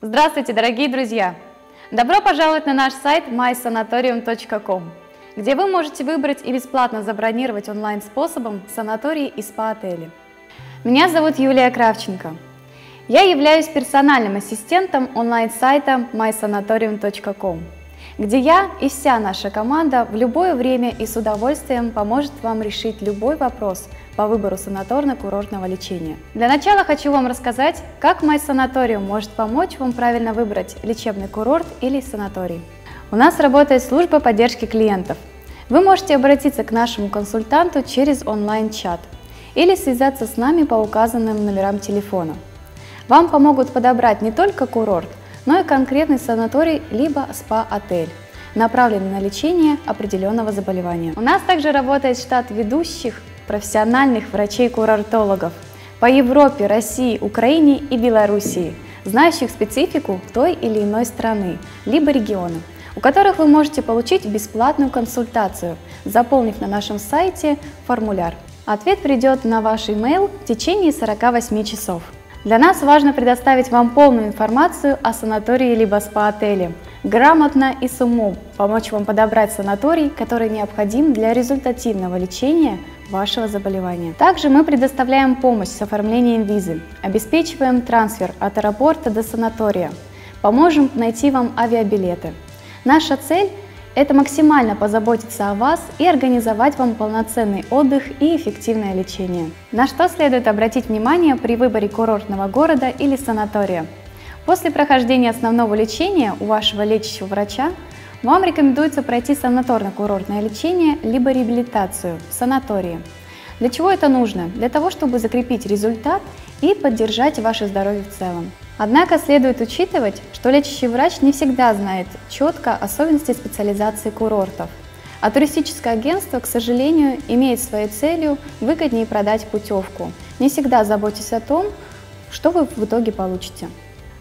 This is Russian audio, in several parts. Здравствуйте, дорогие друзья! Добро пожаловать на наш сайт MySanatorium.com, где вы можете выбрать и бесплатно забронировать онлайн-способом санатории и спа-отели. Меня зовут Юлия Кравченко. Я являюсь персональным ассистентом онлайн-сайта MySanatorium.com, где я и вся наша команда в любое время и с удовольствием поможет вам решить любой вопрос по выбору санаторно-курортного лечения. Для начала хочу вам рассказать, как MySanatorium может помочь вам правильно выбрать лечебный курорт или санаторий. У нас работает служба поддержки клиентов. Вы можете обратиться к нашему консультанту через онлайн-чат или связаться с нами по указанным номерам телефона. Вам помогут подобрать не только курорт, но и конкретный санаторий либо спа-отель, направленный на лечение определенного заболевания. У нас также работает штат ведущих профессиональных врачей-курортологов по Европе, России, Украине и Белоруссии, знающих специфику той или иной страны, либо региона, у которых вы можете получить бесплатную консультацию, заполнив на нашем сайте формуляр. Ответ придет на ваш email в течение 48 часов. Для нас важно предоставить вам полную информацию о санатории либо спа-отеле, грамотно и с умом помочь вам подобрать санаторий, который необходим для результативного лечения вашего заболевания. Также мы предоставляем помощь с оформлением визы, обеспечиваем трансфер от аэропорта до санатория, поможем найти вам авиабилеты. Наша цель – это максимально позаботиться о вас и организовать вам полноценный отдых и эффективное лечение. На что следует обратить внимание при выборе курортного города или санатория? После прохождения основного лечения у вашего лечащего врача вам рекомендуется пройти санаторно-курортное лечение либо реабилитацию в санатории. Для чего это нужно? Для того, чтобы закрепить результат и поддержать ваше здоровье в целом. Однако следует учитывать, что лечащий врач не всегда знает четко особенности специализации курортов, а туристическое агентство, к сожалению, имеет своей целью выгоднее продать путевку, не всегда заботясь о том, что вы в итоге получите.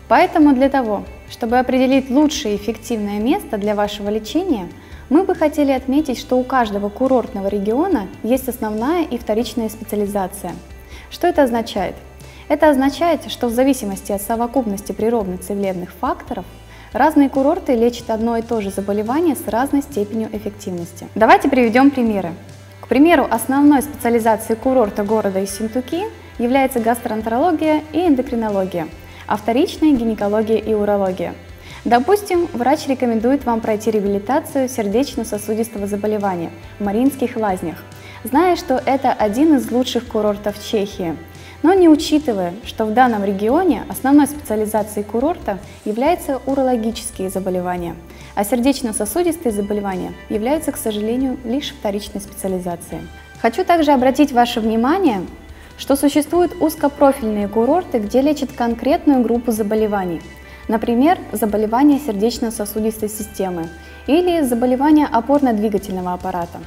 Поэтому для того, чтобы определить лучшее и эффективное место для вашего лечения, мы бы хотели отметить, что у каждого курортного региона есть основная и вторичная специализация. Что это означает? Это означает, что в зависимости от совокупности природно-целебных факторов разные курорты лечат одно и то же заболевание с разной степенью эффективности. Давайте приведем примеры. К примеру, основной специализацией курорта города Ессентуки является гастроэнтерология и эндокринология, а вторичной – гинекология и урология. Допустим, врач рекомендует вам пройти реабилитацию сердечно-сосудистого заболевания в Марианских Лазнях, зная, что это один из лучших курортов Чехии, но не учитывая, что в данном регионе основной специализацией курорта являются урологические заболевания, а сердечно-сосудистые заболевания являются, к сожалению, лишь вторичной специализацией. Хочу также обратить ваше внимание, что существуют узкопрофильные курорты, где лечат конкретную группу заболеваний, например, заболевания сердечно-сосудистой системы или заболевания опорно-двигательного аппарата.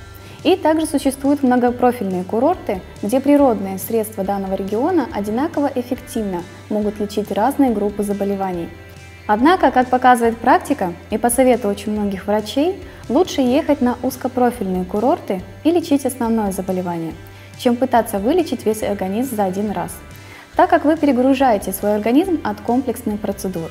И также существуют многопрофильные курорты, где природные средства данного региона одинаково эффективно могут лечить разные группы заболеваний. Однако, как показывает практика и по совету очень многих врачей, лучше ехать на узкопрофильные курорты и лечить основное заболевание, чем пытаться вылечить весь организм за один раз, так как вы перегружаете свой организм от комплексных процедур.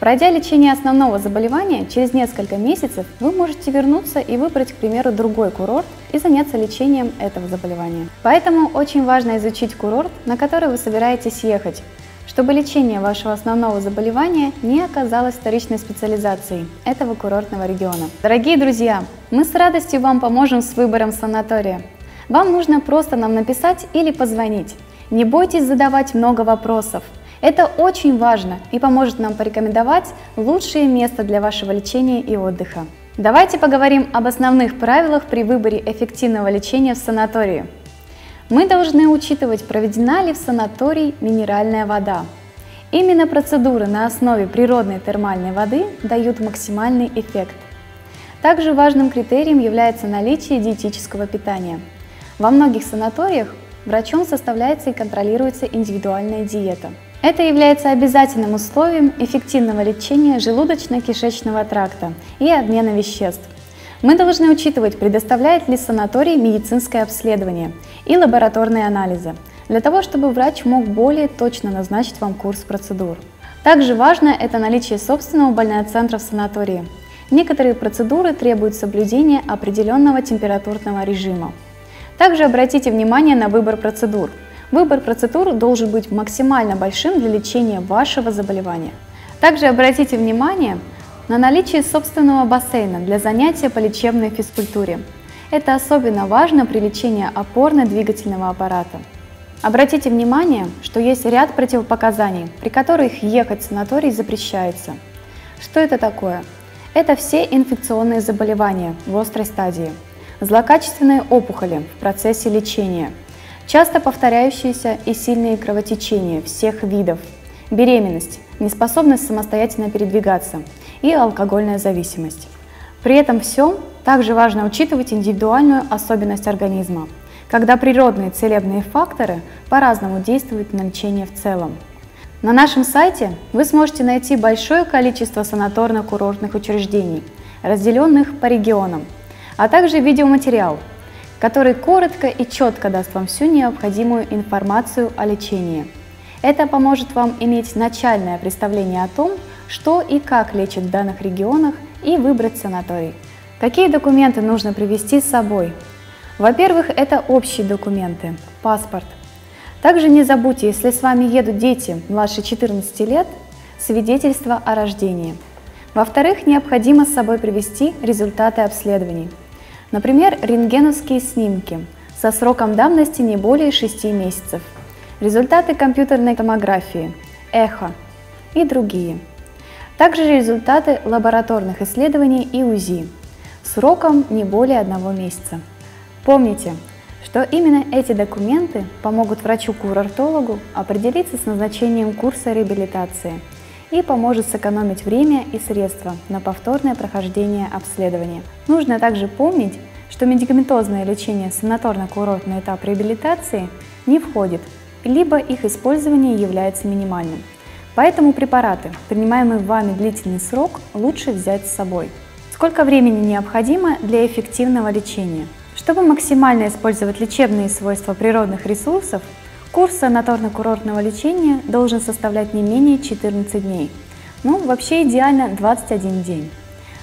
Пройдя лечение основного заболевания, через несколько месяцев вы можете вернуться и выбрать, к примеру, другой курорт и заняться лечением этого заболевания. Поэтому очень важно изучить курорт, на который вы собираетесь ехать, чтобы лечение вашего основного заболевания не оказалось вторичной специализацией этого курортного региона. Дорогие друзья, мы с радостью вам поможем с выбором санатория. Вам нужно просто нам написать или позвонить. Не бойтесь задавать много вопросов. Это очень важно и поможет нам порекомендовать лучшее место для вашего лечения и отдыха. Давайте поговорим об основных правилах при выборе эффективного лечения в санатории. Мы должны учитывать, проведена ли в санатории минеральная вода. Именно процедуры на основе природной термальной воды дают максимальный эффект. Также важным критерием является наличие диетического питания. Во многих санаториях врачом составляется и контролируется индивидуальная диета. Это является обязательным условием эффективного лечения желудочно-кишечного тракта и обмена веществ. Мы должны учитывать, предоставляет ли санаторий медицинское обследование и лабораторные анализы, для того, чтобы врач мог более точно назначить вам курс процедур. Также важно это наличие собственного больноцентра в санатории. Некоторые процедуры требуют соблюдения определенного температурного режима. Также обратите внимание на выбор процедур. Выбор процедур должен быть максимально большим для лечения вашего заболевания. Также обратите внимание на наличие собственного бассейна для занятия по лечебной физкультуре. Это особенно важно при лечении опорно-двигательного аппарата. Обратите внимание, что есть ряд противопоказаний, при которых ехать в санаторий запрещается. Что это такое? Это все инфекционные заболевания в острой стадии, злокачественные опухоли в процессе лечения, часто повторяющиеся и сильные кровотечения всех видов, беременность, неспособность самостоятельно передвигаться и алкогольная зависимость. При этом всем также важно учитывать индивидуальную особенность организма, когда природные целебные факторы по-разному действуют на лечение в целом. На нашем сайте вы сможете найти большое количество санаторно-курортных учреждений, разделенных по регионам, а также видеоматериал, который коротко и четко даст вам всю необходимую информацию о лечении. Это поможет вам иметь начальное представление о том, что и как лечат в данных регионах, и выбрать санаторий. Какие документы нужно привезти с собой? Во-первых, это общие документы, паспорт. Также не забудьте, если с вами едут дети младше 14 лет, свидетельство о рождении. Во-вторых, необходимо с собой привезти результаты обследований. Например, рентгеновские снимки со сроком давности не более 6 месяцев, результаты компьютерной томографии, эхо и другие. Также результаты лабораторных исследований и УЗИ сроком не более 1 месяца. Помните, что именно эти документы помогут врачу-курортологу определиться с назначением курса реабилитации и поможет сэкономить время и средства на повторное прохождение обследования. Нужно также помнить, что медикаментозное лечение санаторно-курортный этап реабилитации не входит, либо их использование является минимальным. Поэтому препараты, принимаемые вами длительный срок, лучше взять с собой. Сколько времени необходимо для эффективного лечения? Чтобы максимально использовать лечебные свойства природных ресурсов, курс санаторно-курортного лечения должен составлять не менее 14 дней. Ну, вообще идеально 21 день.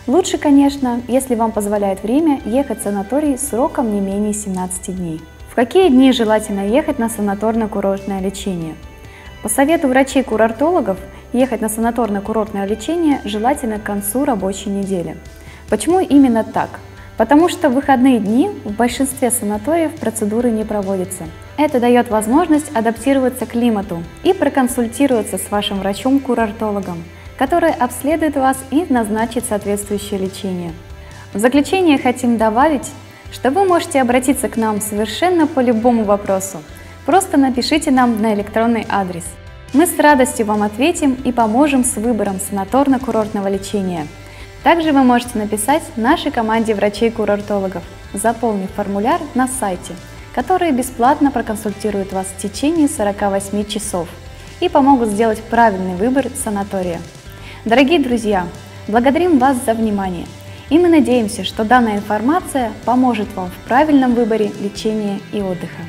Лучше, конечно, если вам позволяет время, ехать в санаторий сроком не менее 17 дней. В какие дни желательно ехать на санаторно-курортное лечение? По совету врачей-курортологов, ехать на санаторно-курортное лечение желательно к концу рабочей недели. Почему именно так? Потому что в выходные дни в большинстве санаториев процедуры не проводятся. Это дает возможность адаптироваться к климату и проконсультироваться с вашим врачом-курортологом, который обследует вас и назначит соответствующее лечение. В заключение хотим добавить, что вы можете обратиться к нам совершенно по любому вопросу. Просто напишите нам на электронный адрес. Мы с радостью вам ответим и поможем с выбором санаторно-курортного лечения. Также вы можете написать нашей команде врачей-курортологов, заполнив формуляр на сайте, которые бесплатно проконсультируют вас в течение 48 часов и помогут сделать правильный выбор санатория. Дорогие друзья, благодарим вас за внимание. И мы надеемся, что данная информация поможет вам в правильном выборе лечения и отдыха.